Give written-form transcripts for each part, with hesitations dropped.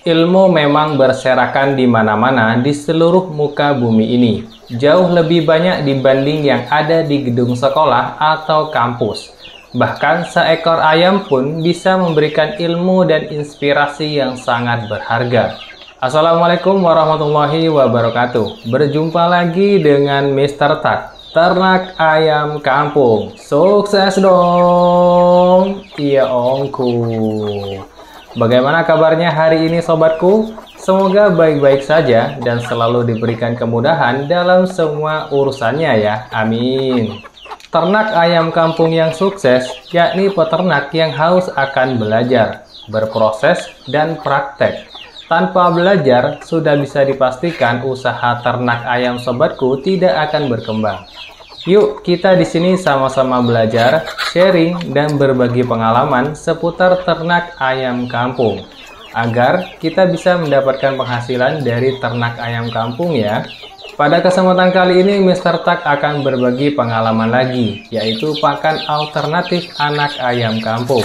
Ilmu memang berserakan di mana-mana di seluruh muka bumi ini. Jauh lebih banyak dibanding yang ada di gedung sekolah atau kampus. Bahkan seekor ayam pun bisa memberikan ilmu dan inspirasi yang sangat berharga. Assalamualaikum warahmatullahi wabarakatuh. Berjumpa lagi dengan Mr. Tak, ternak ayam kampung. Sukses dong! Iya ongku. Bagaimana kabarnya hari ini sobatku? Semoga baik-baik saja dan selalu diberikan kemudahan dalam semua urusannya ya. Amin. Ternak ayam kampung yang sukses, yakni peternak yang haus akan belajar, berproses, dan praktek. Tanpa belajar, sudah bisa dipastikan usaha ternak ayam sobatku tidak akan berkembang. Yuk, kita di sini sama-sama belajar, sharing, dan berbagi pengalaman seputar ternak ayam kampung. Agar kita bisa mendapatkan penghasilan dari ternak ayam kampung ya. Pada kesempatan kali ini, Mr. Tak akan berbagi pengalaman lagi, yaitu pakan alternatif anak ayam kampung.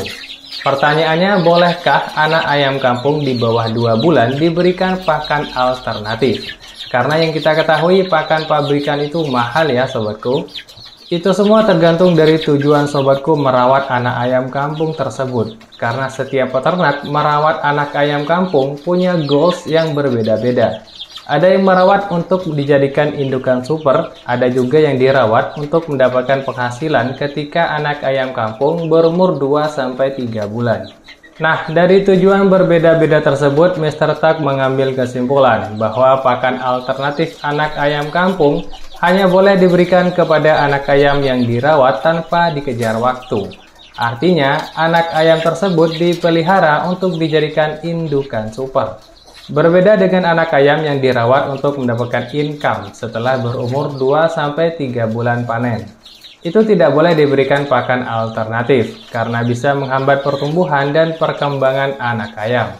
Pertanyaannya, bolehkah anak ayam kampung di bawah 2 bulan diberikan pakan alternatif? Karena yang kita ketahui pakan pabrikan itu mahal ya sobatku. Itu semua tergantung dari tujuan sobatku merawat anak ayam kampung tersebut. Karena setiap peternak merawat anak ayam kampung punya goals yang berbeda-beda. Ada yang merawat untuk dijadikan indukan super, ada juga yang dirawat untuk mendapatkan penghasilan ketika anak ayam kampung berumur 2-3 bulan. Nah, dari tujuan berbeda-beda tersebut, Mr. Tak mengambil kesimpulan bahwa pakan alternatif anak ayam kampung hanya boleh diberikan kepada anak ayam yang dirawat tanpa dikejar waktu. Artinya, anak ayam tersebut dipelihara untuk dijadikan indukan super. Berbeda dengan anak ayam yang dirawat untuk mendapatkan income setelah berumur 2-3 bulan panen. Itu tidak boleh diberikan pakan alternatif karena bisa menghambat pertumbuhan dan perkembangan anak ayam.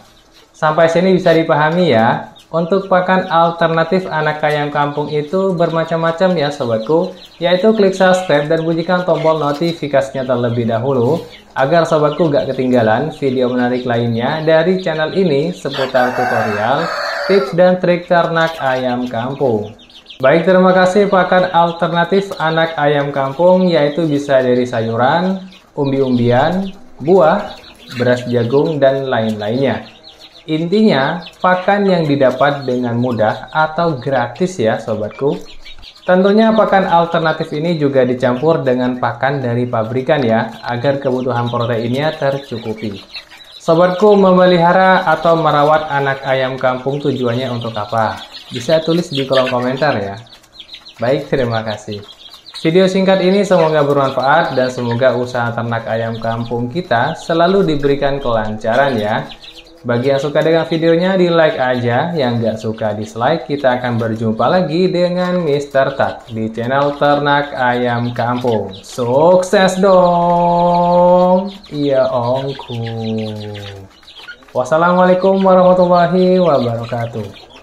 Sampai sini bisa dipahami ya. Untuk pakan alternatif anak ayam kampung itu bermacam-macam ya sobatku, yaitu klik subscribe dan bunyikan tombol notifikasinya terlebih dahulu agar sobatku gak ketinggalan video menarik lainnya dari channel ini seputar tutorial, tips dan trik ternak ayam kampung. Baik, terima kasih. Pakan alternatif anak ayam kampung yaitu bisa dari sayuran, umbi-umbian, buah, beras jagung, dan lain-lainnya. Intinya, pakan yang didapat dengan mudah atau gratis ya sobatku. Tentunya pakan alternatif ini juga dicampur dengan pakan dari pabrikan ya, agar kebutuhan proteinnya tercukupi. Sobatku, memelihara atau merawat anak ayam kampung tujuannya untuk apa? Bisa tulis di kolom komentar ya. Baik, terima kasih. Video singkat ini semoga bermanfaat dan semoga usaha ternak ayam kampung kita selalu diberikan kelancaran ya. Bagi yang suka dengan videonya di like aja, yang nggak suka dislike. Kita akan berjumpa lagi dengan Mr. Tak di channel ternak ayam kampung. Sukses dong! Iya ongku. Wassalamualaikum warahmatullahi wabarakatuh.